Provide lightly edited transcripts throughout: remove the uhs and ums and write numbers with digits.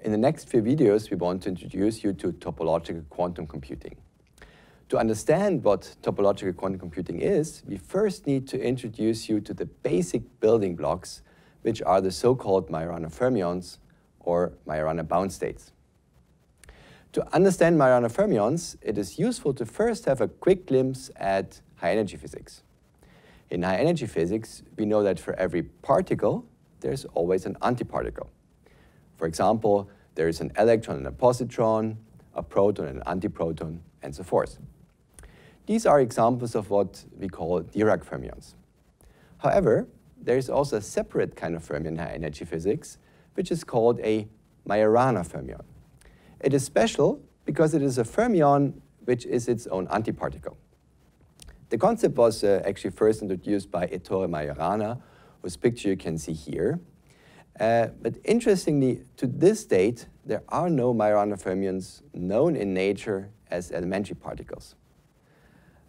In the next few videos, we want to introduce you to topological quantum computing. To understand what topological quantum computing is, we first need to introduce you to the basic building blocks, which are the so-called Majorana fermions or Majorana bound states. To understand Majorana fermions, it is useful to first have a quick glimpse at high-energy physics. In high-energy physics, we know that for every particle, there's always an antiparticle. For example, there is an electron and a positron, a proton and an antiproton, and so forth. These are examples of what we call Dirac fermions. However, there is also a separate kind of fermion in high-energy physics, which is called a Majorana fermion. It is special because it is a fermion which is its own antiparticle. The concept was actually first introduced by Ettore Majorana, whose picture you can see here. But interestingly, to this date, there are no Majorana fermions known in nature as elementary particles.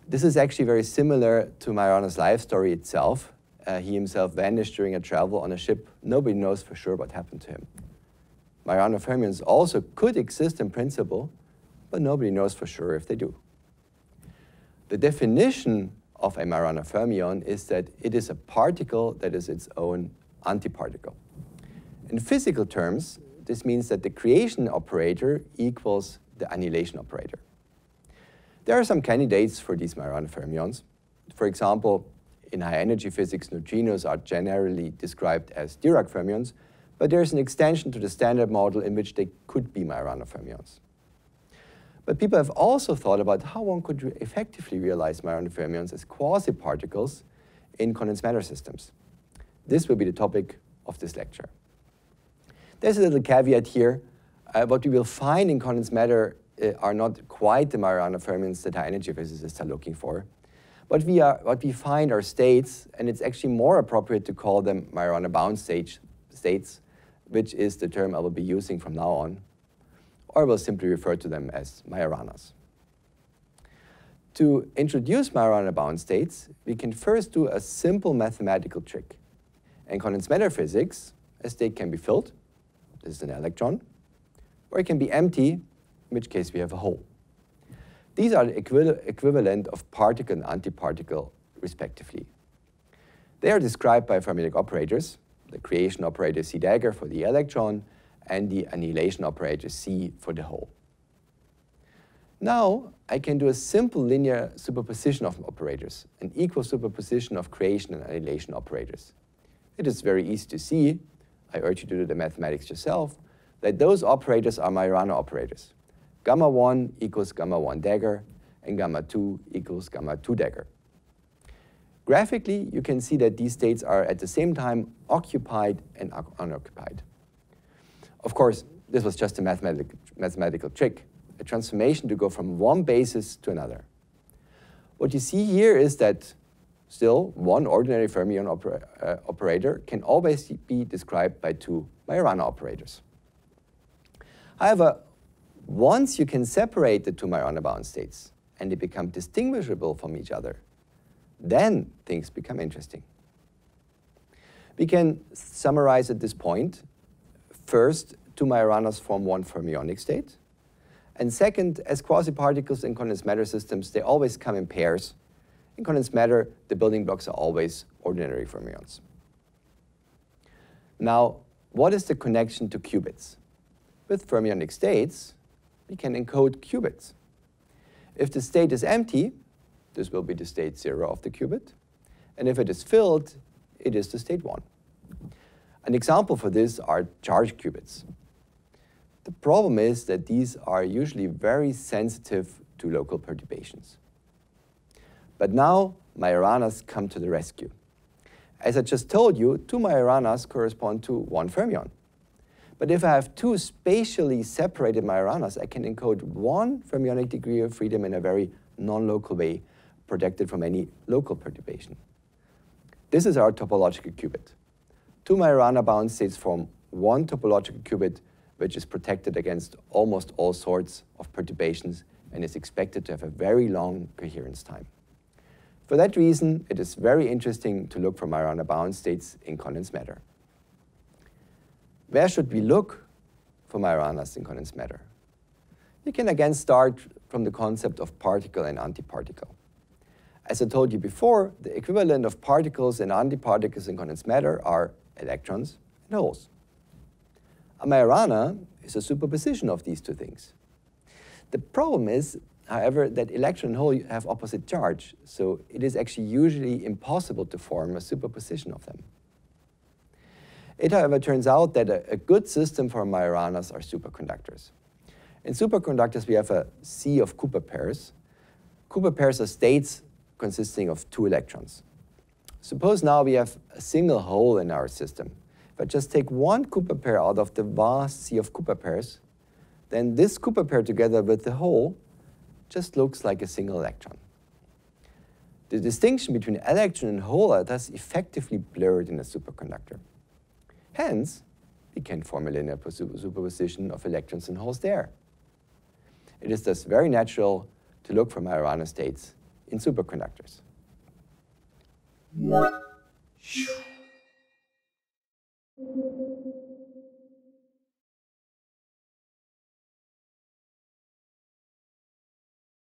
This is actually very similar to Majorana's life story itself. He himself vanished during a travel on a ship. Nobody knows for sure what happened to him. Majorana fermions also could exist in principle, but nobody knows for sure if they do. The definition of a Majorana fermion is that it is a particle that is its own antiparticle. In physical terms, this means that the creation operator equals the annihilation operator. There are some candidates for these Majorana fermions. For example, in high-energy physics, neutrinos are generally described as Dirac fermions, but there is an extension to the standard model in which they could be Majorana fermions. But people have also thought about how one could effectively realize Majorana fermions as quasi-particles in condensed matter systems. This will be the topic of this lecture. There's a little caveat here. What we will find in condensed matter are not quite the Majorana fermions that high-energy physicists are looking for. What we find are states, and it's actually more appropriate to call them Majorana bound states, which is the term I will be using from now on, or I will simply refer to them as Majoranas. To introduce Majorana bound states, we can first do a simple mathematical trick. In condensed matter physics, a state can be filled, this is an electron, or it can be empty, in which case we have a hole. These are the equivalent of particle and antiparticle, respectively. They are described by fermionic operators, the creation operator C' for the electron, and the annihilation operator C for the hole. Now, I can do a simple linear superposition of operators, an equal superposition of creation and annihilation operators. It is very easy to see, I urge you to do the mathematics yourself, that those operators are Majorana operators. Gamma 1 equals gamma 1 dagger, and gamma 2 equals gamma 2 dagger. Graphically, you can see that these states are at the same time occupied and unoccupied. Of course, this was just a mathematical trick, a transformation to go from one basis to another. What you see here is that still one ordinary fermion operator can always be described by two Majorana operators. However, once you can separate the two Majorana bound states and they become distinguishable from each other, then things become interesting. We can summarize at this point. First, two Majoranas form one fermionic state. And second, as quasi-particles in condensed matter systems, they always come in pairs. In condensed matter, the building blocks are always ordinary fermions. Now, what is the connection to qubits? With fermionic states, we can encode qubits. If the state is empty, this will be the state 0 of the qubit. And if it is filled, it is the state 1. An example for this are charge qubits. The problem is that these are usually very sensitive to local perturbations. But now, Majoranas come to the rescue. As I just told you, two Majoranas correspond to one fermion. But if I have two spatially separated Majoranas, I can encode one fermionic degree of freedom in a very non-local way, protected from any local perturbation. This is our topological qubit. Two Majorana bound states form one topological qubit, which is protected against almost all sorts of perturbations and is expected to have a very long coherence time. For that reason, it is very interesting to look for Majorana bound states in condensed matter. Where should we look for Majoranas in condensed matter? You can again start from the concept of particle and antiparticle. As I told you before, the equivalent of particles and antiparticles in condensed matter are electrons and holes. A Majorana is a superposition of these two things. The problem is, however, that electron and hole have opposite charge, so it is actually usually impossible to form a superposition of them. It, however, turns out that a good system for Majoranas are superconductors. In superconductors, we have a sea of Cooper pairs. Cooper pairs are states consisting of two electrons. Suppose now we have a single hole in our system. If I just take one Cooper pair out of the vast sea of Cooper pairs, then this Cooper pair together with the hole just looks like a single electron. The distinction between electron and hole are thus effectively blurred in a superconductor. Hence, we can form a linear superposition of electrons and holes there. It is thus very natural to look for Majorana states in superconductors.